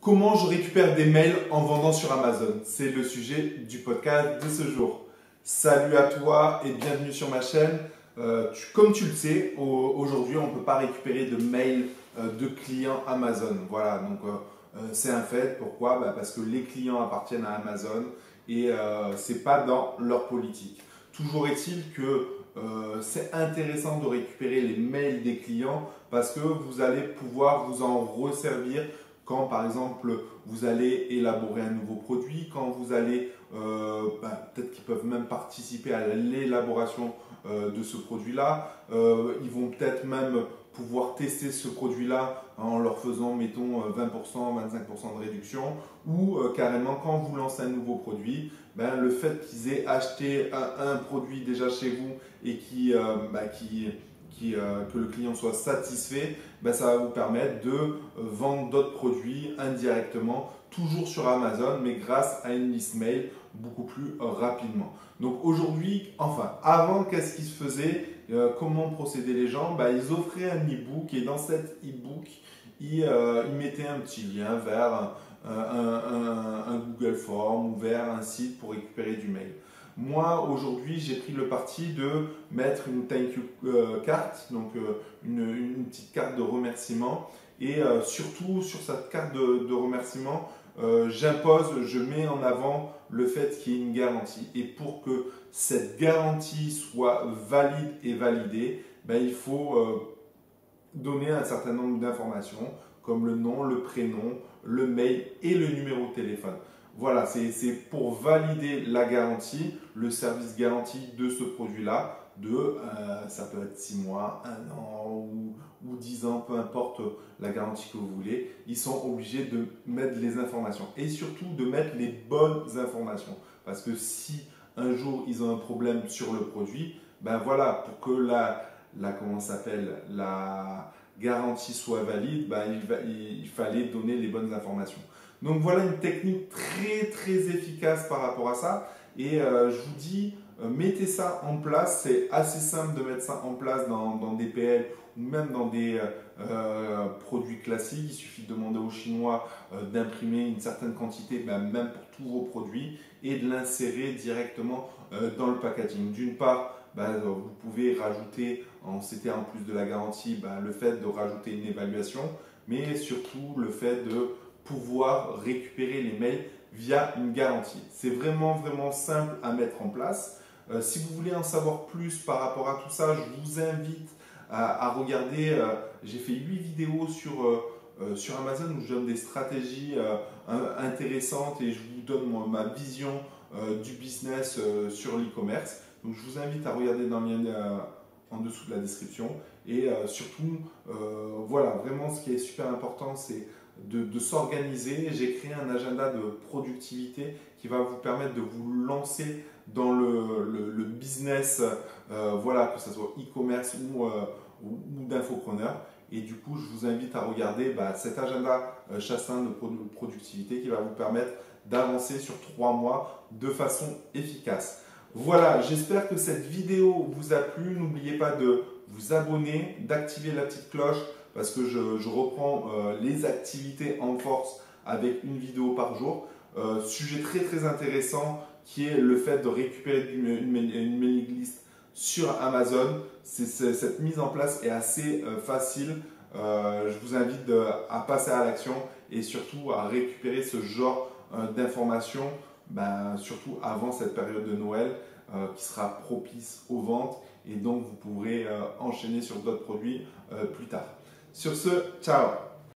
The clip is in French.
Comment je récupère des mails en vendant sur Amazon? C'est le sujet du podcast de ce jour. Salut à toi et bienvenue sur ma chaîne. Comme tu le sais, aujourd'hui, on ne peut pas récupérer de mails de clients Amazon. Voilà, donc c'est un fait. Pourquoi? Parce que les clients appartiennent à Amazon et ce n'est pas dans leur politique. Toujours est-il que c'est intéressant de récupérer les mails des clients parce que vous allez pouvoir vous en resservir quand, par exemple, vous allez élaborer un nouveau produit, quand vous allez, peut-être qu'ils peuvent même participer à l'élaboration de ce produit-là. Ils vont peut-être même pouvoir tester ce produit-là en leur faisant, mettons, 20%, 25% de réduction ou carrément quand vous lancez un nouveau produit, le fait qu'ils aient acheté un produit déjà chez vous et que le client soit satisfait, ça va vous permettre de vendre d'autres produits indirectement, toujours sur Amazon, mais grâce à une liste mail beaucoup plus rapidement. Donc aujourd'hui, avant, qu'est-ce qui se faisait? Comment procédaient les gens? Ils offraient un e-book et dans cet e-book, ils mettaient un petit lien vers un Google Form ou vers un site pour récupérer du mail. Moi, aujourd'hui, j'ai pris le parti de mettre une thank you carte, donc une petite carte de remerciement. Et surtout, sur cette carte de remerciement, je mets en avant le fait qu'il y ait une garantie. Et pour que cette garantie soit valide et validée, il faut donner un certain nombre d'informations, comme le nom, le prénom, le mail et le numéro de téléphone. Voilà, c'est pour valider la garantie, le service garanti de ce produit-là, ça peut être 6 mois, 1 an ou 10 ans, peu importe la garantie que vous voulez. Ils sont obligés de mettre les informations et surtout de mettre les bonnes informations. Parce que si un jour ils ont un problème sur le produit, voilà, pour que la garantie soit valide, il fallait donner les bonnes informations. Donc voilà une technique très très efficace par rapport à ça et je vous dis, mettez ça en place, c'est assez simple de mettre ça en place dans des PL ou même dans des produits classiques. Il suffit de demander aux Chinois d'imprimer une certaine quantité, même pour tous vos produits et de l'insérer directement dans le packaging. D'une part, vous pouvez rajouter, c'était en plus de la garantie, le fait de rajouter une évaluation, mais surtout le fait de pouvoir récupérer les mails via une garantie. C'est vraiment, vraiment simple à mettre en place. Si vous voulez en savoir plus par rapport à tout ça, je vous invite à regarder. J'ai fait 8 vidéos sur Amazon où je donne des stratégies intéressantes et je vous donne ma vision du business sur l'e-commerce. Donc je vous invite à regarder dans le lien en dessous de la description. Et surtout, voilà, vraiment ce qui est super important, c'est de s'organiser. J'ai créé un agenda de productivité qui va vous permettre de vous lancer dans le business, voilà, que ce soit e-commerce ou d'infopreneur. Et du coup, je vous invite à regarder cet agenda Chassin de productivité qui va vous permettre d'avancer sur 3 mois de façon efficace. Voilà, j'espère que cette vidéo vous a plu. N'oubliez pas de vous abonner, d'activer la petite cloche parce que je reprends les activités en force avec une vidéo par jour. Sujet très très intéressant qui est le fait de récupérer une mailing list sur Amazon. Cette mise en place est assez facile. Je vous invite à passer à l'action et surtout à récupérer ce genre d'informations. Surtout avant cette période de Noël qui sera propice aux ventes et donc vous pourrez enchaîner sur d'autres produits plus tard. Sur ce, ciao!